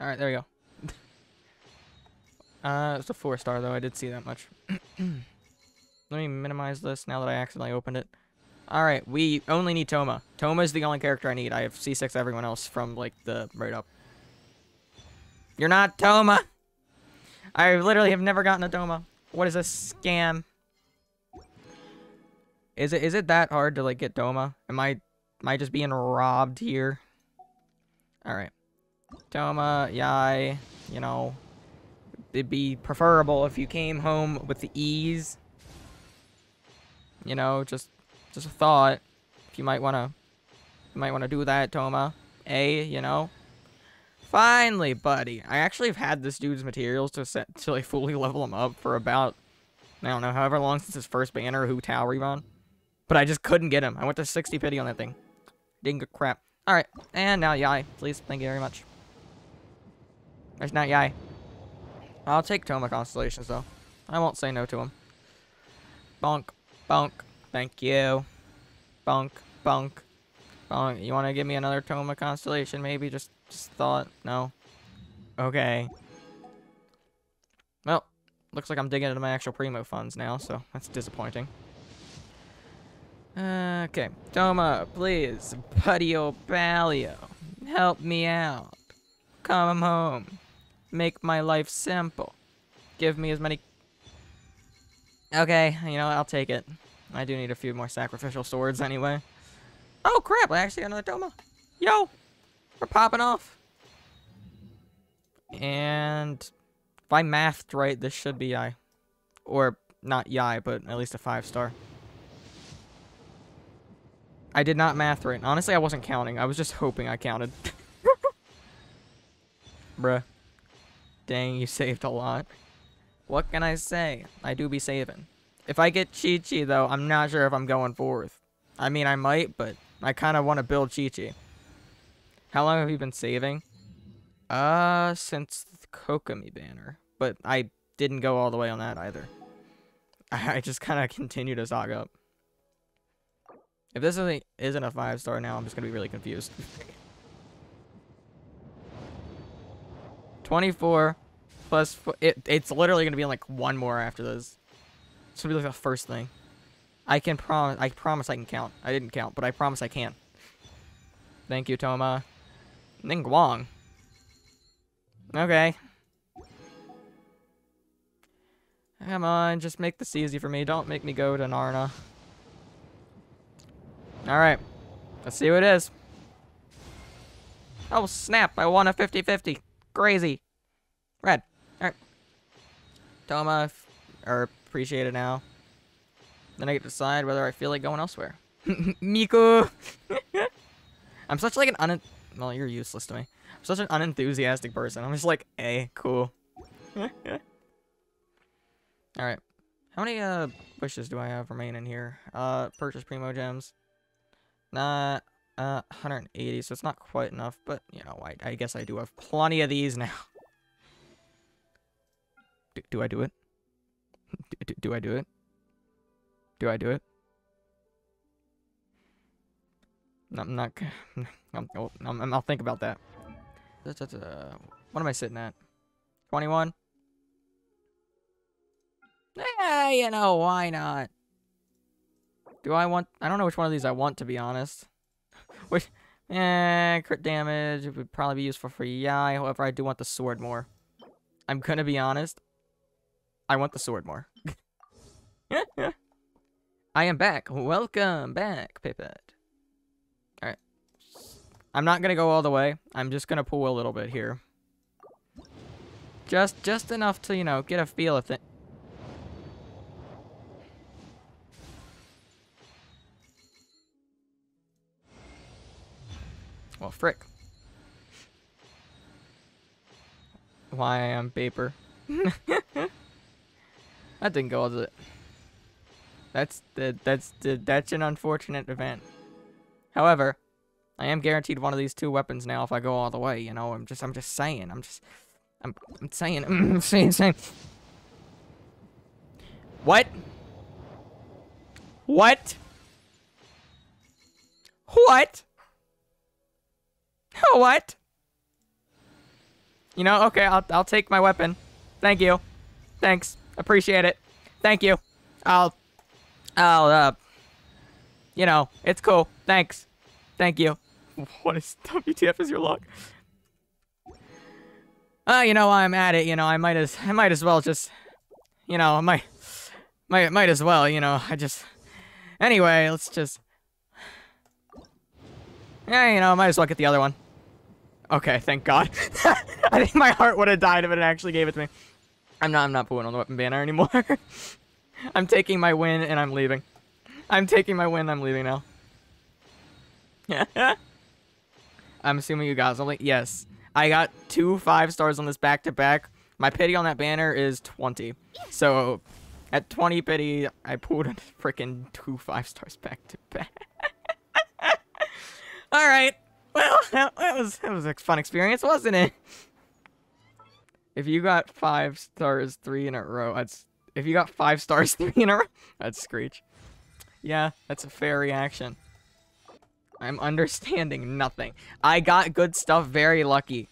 Alright, there we go. It's a 4-star, though. I did see that much. Let me minimize this now that I accidentally opened it. Alright, we only need Toma. Toma's the only character I need. I have C6 everyone else from, like, the right up. You're not Toma! I literally have never gotten a Toma. What is a scam? Is it that hard to, like, get Toma? Am I just being robbed here? Alright. Toma, Yae, you know, it'd be preferable if you came home with the ease. You know, just a thought. If you might wanna do that, Toma. You know. Finally, buddy. I actually have had this dude's materials to like fully level him up for about, I don't know, however long since his first banner Hu Tao rebound. But I just couldn't get him. I went to 60 pity on that thing. Didn't get crap. Alright, and now Yae, please. Thank you very much. There's not Yae. I'll take Toma Constellations, though. I won't say no to him. Bonk. Bonk. Thank you. Bonk. Bonk. Bonk. You want to give me another Toma Constellation, maybe? Just thought. No. Okay. Well, looks like I'm digging into my actual Primo funds now, so that's disappointing. Okay. Toma, please. Buddy O'Palio. Help me out. Come home. Make my life simple. Give me as many... Okay, you know, I'll take it. I do need a few more sacrificial swords anyway. Oh, crap. I actually got another Toma. Yo. We're popping off. And if I mathed right, this should be Yae. Or not Yae, but at least a 5-star. I did not math right. Honestly, I wasn't counting. I was just hoping I counted. Bruh. Dang, you saved a lot. What can I say? I do be saving. If I get Chi-Chi, though, I'm not sure if I'm going forth. I mean, I might, but I kind of want to build Chi-Chi. How long have you been saving? Since the Kokomi banner. But I didn't go all the way on that either. I just kind of continue to stock up. If this isn't a 5-star now, I'm just going to be really confused. 24 plus... It's literally going to be like one more after this. It's going to be like the first thing. I promise I can count. I didn't count, but I promise I can. Thank you, Toma. Ningguang. Okay. Come on, just make this easy for me. Don't make me go to Narna. Alright, let's see what it is. Oh, snap, I won a 50-50. Crazy. Red. Alright. Toma, appreciate it now. Then I get to decide whether I feel like going elsewhere. Miko! I'm such like an well, you're useless to me. I'm such an unenthusiastic person. I'm just like, hey, cool. Alright. How many wishes do I have remaining here? Purchase Primo Gems. Not 180, so it's not quite enough, but you know, I guess I do have plenty of these now. Do I do it? Do I do it? Do I do it? I'm not. I'll think about that. What am I sitting at? 21. Hey, you know, why not? Do I want... I don't know which one of these I want, to be honest. Which... crit damage. It would probably be useful for Yae. However, I do want the sword more. I'm gonna be honest. I want the sword more. I am back. Welcome back, Pipette. Alright. I'm not gonna go all the way. I'm just gonna pull a little bit here. Just enough to, you know, get a feel of it. Well, frick. Why I am paper. That didn't go all the... That's an unfortunate event. However, I am guaranteed one of these two weapons now if I go all the way, you know. I'm just saying. I'm saying. What? What? What? What? You know, okay, I'll take my weapon. Thank you. Thanks. Appreciate it. Thank you. You know, it's cool. Thanks. Thank you. What is WTF is your luck? You know, while I'm at it, you know, I might as well just, you know, might as well, you know, anyway, let's just, yeah, you know, might as well get the other one. Okay, thank God. I think my heart would have died if it actually gave it to me. I'm not pulling on the weapon banner anymore. I'm taking my win and I'm leaving. I'm taking my win and I'm leaving now. Yeah. I'm assuming you guys only, yes. I got 2 5-stars on this back-to-back. My pity on that banner is 20. So, at 20 pity, I pulled a freaking 2 5-stars back-to-back. Alright. Well, that was a fun experience, wasn't it? If you got 5 stars 3 in a row, if you got 5 stars 3 in a row, I'd screech. Yeah, that's a fair reaction. I'm understanding nothing. I got good stuff very lucky.